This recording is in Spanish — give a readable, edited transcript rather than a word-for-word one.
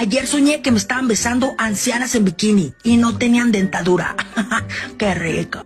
Ayer soñé que me estaban besando ancianas en bikini y no tenían dentadura. ¡Qué rico!